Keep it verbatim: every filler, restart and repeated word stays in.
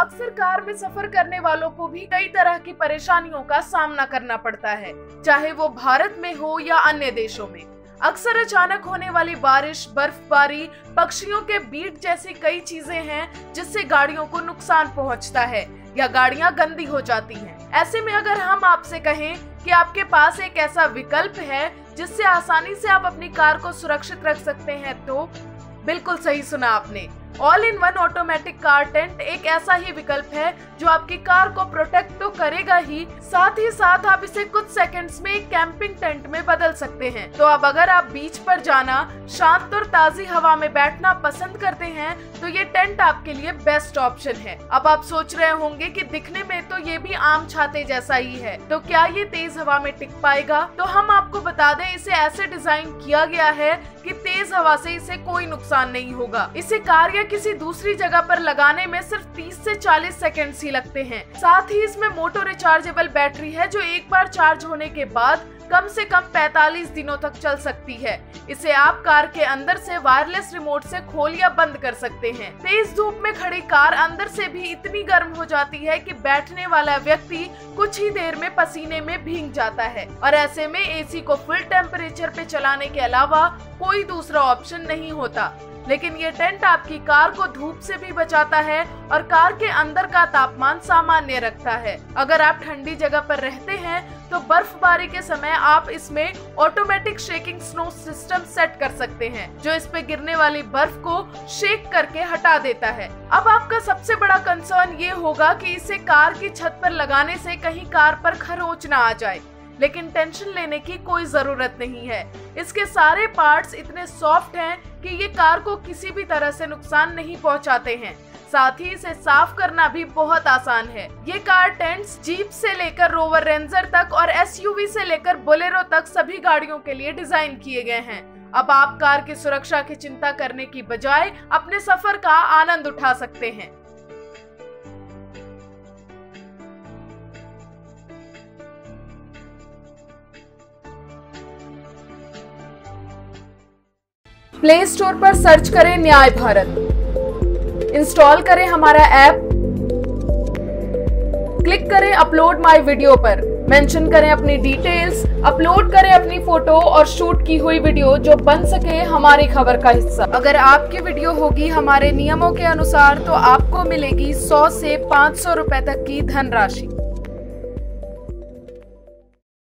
अक्सर कार में सफर करने वालों को भी कई तरह की परेशानियों का सामना करना पड़ता है, चाहे वो भारत में हो या अन्य देशों में। अक्सर अचानक होने वाली बारिश, बर्फबारी, पक्षियों के बीट जैसी कई चीजें हैं जिससे गाड़ियों को नुकसान पहुंचता है या गाड़ियां गंदी हो जाती हैं। ऐसे में अगर हम आपसे कहें कि आपके पास एक ऐसा विकल्प है जिससे आसानी से आप अपनी कार को सुरक्षित रख सकते हैं, तो बिल्कुल सही सुना आपने। All in one automatic car tent एक ऐसा ही विकल्प है जो आपकी कार को प्रोटेक्ट तो करेगा ही, साथ ही साथ आप इसे कुछ सेकंड्स में एक कैंपिंग टेंट में बदल सकते हैं। तो अब अगर आप बीच पर जाना, शांत और ताज़ी हवा में बैठना पसंद करते हैं तो ये टेंट आपके लिए बेस्ट ऑप्शन है। अब आप सोच रहे होंगे कि दिखने में तो ये भी आम छाते जैसा ही है, तो क्या ये तेज हवा में टिक पाएगा? तो हम आपको बता दें, इसे ऐसे डिजाइन किया गया है कि तेज हवा से इसे कोई नुकसान नहीं होगा। इसे कार या किसी दूसरी जगह पर लगाने में सिर्फ तीस से चालीस सेकंड्स ही लगते हैं। साथ ही इसमें मोटो रिचार्जेबल बैटरी है जो एक बार चार्ज होने के बाद कम से कम पैंतालीस दिनों तक चल सकती है। इसे आप कार के अंदर से वायरलेस रिमोट से खोल या बंद कर सकते हैं। तेज धूप में खड़ी कार अंदर से भी इतनी गर्म हो जाती है कि बैठने वाला व्यक्ति कुछ ही देर में पसीने में भीग जाता है, और ऐसे में एसी को फुल टेम्परेचर पे चलाने के अलावा कोई दूसरा ऑप्शन नहीं होता। लेकिन ये टेंट आपकी कार को धूप से भी बचाता है और कार के अंदर का तापमान सामान्य रखता है। अगर आप ठंडी जगह पर रहते हैं तो बर्फबारी के समय आप इसमें automatic shaking snow system set कर सकते हैं जो इस पे गिरने वाली बर्फ को शेक करके हटा देता है। अब आपका सबसे बड़ा कंसर्न ये होगा कि इसे कार की छत पर लगाने से कहीं कार पर खरोंच ना आ जाए, लेकिन टेंशन लेने की कोई जरूरत नहीं है। इसके सारे पार्ट्स इतने सॉफ्ट हैं कि ये कार को किसी भी तरह से नुकसान नहीं पहुंचाते हैं। साथ ही इसे साफ करना भी बहुत आसान है। ये कार टेंट्स जीप से लेकर रोवर रेंजर तक और एसयूवी से लेकर बोलेरो तक सभी गाड़ियों के लिए डिजाइन किए गए हैं। अब आप कार की सुरक्षा की चिंता करने की बजाय अपने सफर का आनंद उठा सकते हैं। प्ले स्टोर पर सर्च करें न्याय भारत, इंस्टॉल करें हमारा ऐप, क्लिक करें अपलोड माय वीडियो पर, मेंशन करें अपनी डिटेल्स, अपलोड करें अपनी फोटो और शूट की हुई वीडियो जो बन सके हमारी खबर का हिस्सा। अगर आपकी वीडियो होगी हमारे नियमों के अनुसार तो आपको मिलेगी सौ से पाँच सौ रुपए तक की धनराशि।